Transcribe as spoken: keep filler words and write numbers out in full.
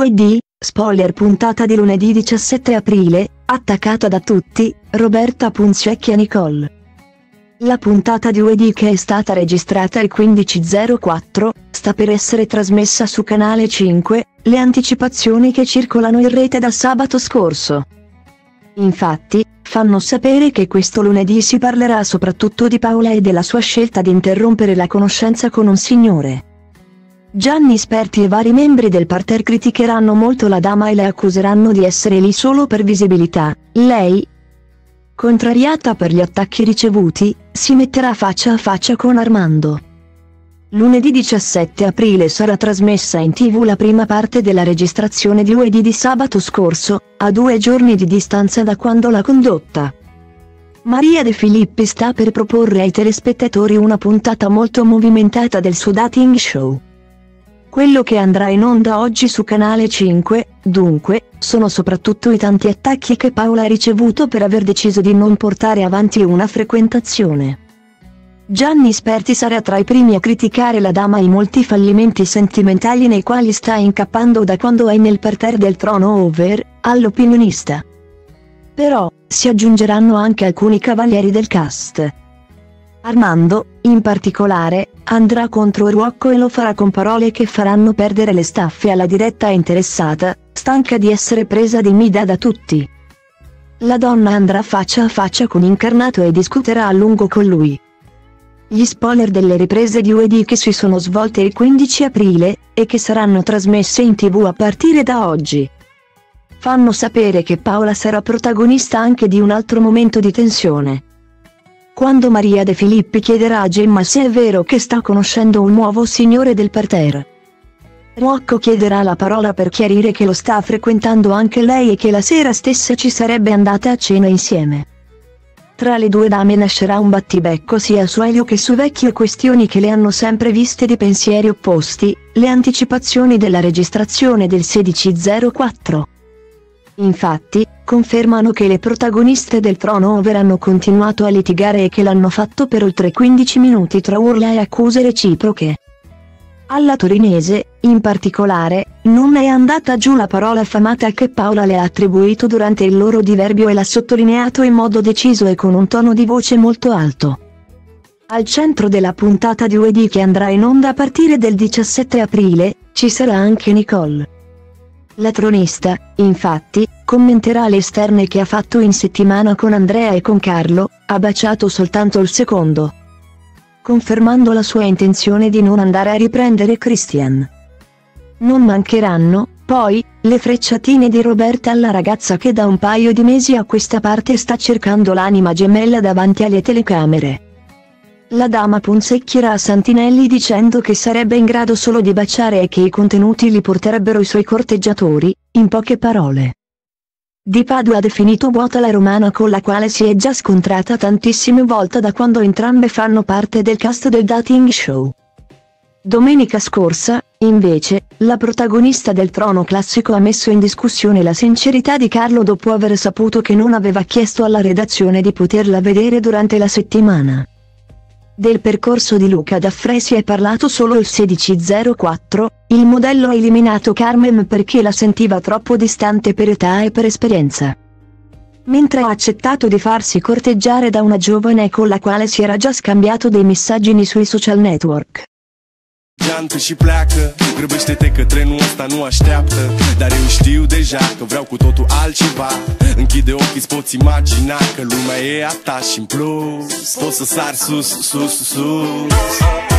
Venerdì, spoiler puntata di lunedì diciassette aprile, attaccata da tutti, Roberta punzecchia Nicole. La puntata di lunedì, che è stata registrata il quindici zero quattro, sta per essere trasmessa su Canale cinque, le anticipazioni che circolano in rete da sabato scorso. Infatti, fanno sapere che questo lunedì si parlerà soprattutto di Paola e della sua scelta di interrompere la conoscenza con un signore. Gianni Sperti e vari membri del parterre criticheranno molto la dama e le accuseranno di essere lì solo per visibilità. Lei, contrariata per gli attacchi ricevuti, si metterà faccia a faccia con Armando. Lunedì diciassette aprile sarà trasmessa in tivù la prima parte della registrazione di lunedì di sabato scorso, a due giorni di distanza da quando l'ha condotta. Maria De Filippi sta per proporre ai telespettatori una puntata molto movimentata del suo dating show. Quello che andrà in onda oggi su Canale cinque, dunque, sono soprattutto i tanti attacchi che Paola ha ricevuto per aver deciso di non portare avanti una frequentazione. Gianni Sperti sarà tra i primi a criticare la dama e i molti fallimenti sentimentali nei quali sta incappando da quando è nel parterre del turnover, all'opinionista. Però, si aggiungeranno anche alcuni cavalieri del cast. Armando, in particolare, andrà contro Rocco e lo farà con parole che faranno perdere le staffe alla diretta interessata, stanca di essere presa di mida da tutti. La donna andrà faccia a faccia con Incarnato e discuterà a lungo con lui. Gli spoiler delle riprese di lunedì, che si sono svolte il quindici aprile, e che saranno trasmesse in tivù a partire da oggi, fanno sapere che Paola sarà protagonista anche di un altro momento di tensione. Quando Maria De Filippi chiederà a Gemma se è vero che sta conoscendo un nuovo signore del parterre, Rocco chiederà la parola per chiarire che lo sta frequentando anche lei e che la sera stessa ci sarebbe andata a cena insieme. Tra le due dame nascerà un battibecco sia su Elio che su vecchie questioni che le hanno sempre viste di pensieri opposti, le anticipazioni della registrazione del sedici zero quattro. Infatti, confermano che le protagoniste del turnover hanno continuato a litigare e che l'hanno fatto per oltre quindici minuti tra urla e accuse reciproche. Alla torinese, in particolare, non è andata giù la parola affamata che Paola le ha attribuito durante il loro diverbio e l'ha sottolineato in modo deciso e con un tono di voce molto alto. Al centro della puntata di lunedì, che andrà in onda a partire del diciassette aprile, ci sarà anche Nicole. La tronista, infatti, commenterà le esterne che ha fatto in settimana con Andrea e con Carlo, ha baciato soltanto il secondo, confermando la sua intenzione di non andare a riprendere Christian. Non mancheranno, poi, le frecciatine di Roberta alla ragazza che da un paio di mesi a questa parte sta cercando l'anima gemella davanti alle telecamere. La dama punzecchierà Santinelli dicendo che sarebbe in grado solo di baciare e che i contenuti li porterebbero i suoi corteggiatori, in poche parole. Di Padua ha definito vuota la romana con la quale si è già scontrata tantissime volte da quando entrambe fanno parte del cast del dating show. Domenica scorsa, invece, la protagonista del trono classico ha messo in discussione la sincerità di Carlo dopo aver saputo che non aveva chiesto alla redazione di poterla vedere durante la settimana. Del percorso di Luca Daffrè si è parlato solo il sedici zero quattro, il modello ha eliminato Carmen perché la sentiva troppo distante per età e per esperienza. Mentre ha accettato di farsi corteggiare da una giovane con la quale si era già scambiato dei messaggini sui social network. Geantă și pleacă, grăbește-te că trenul ăsta nu așteaptă. Dar eu știu deja că vreau cu totul altceva. Închide ochii, îți poți imagina că lumea e a ta și în plus poți să sari sus, sus, sus.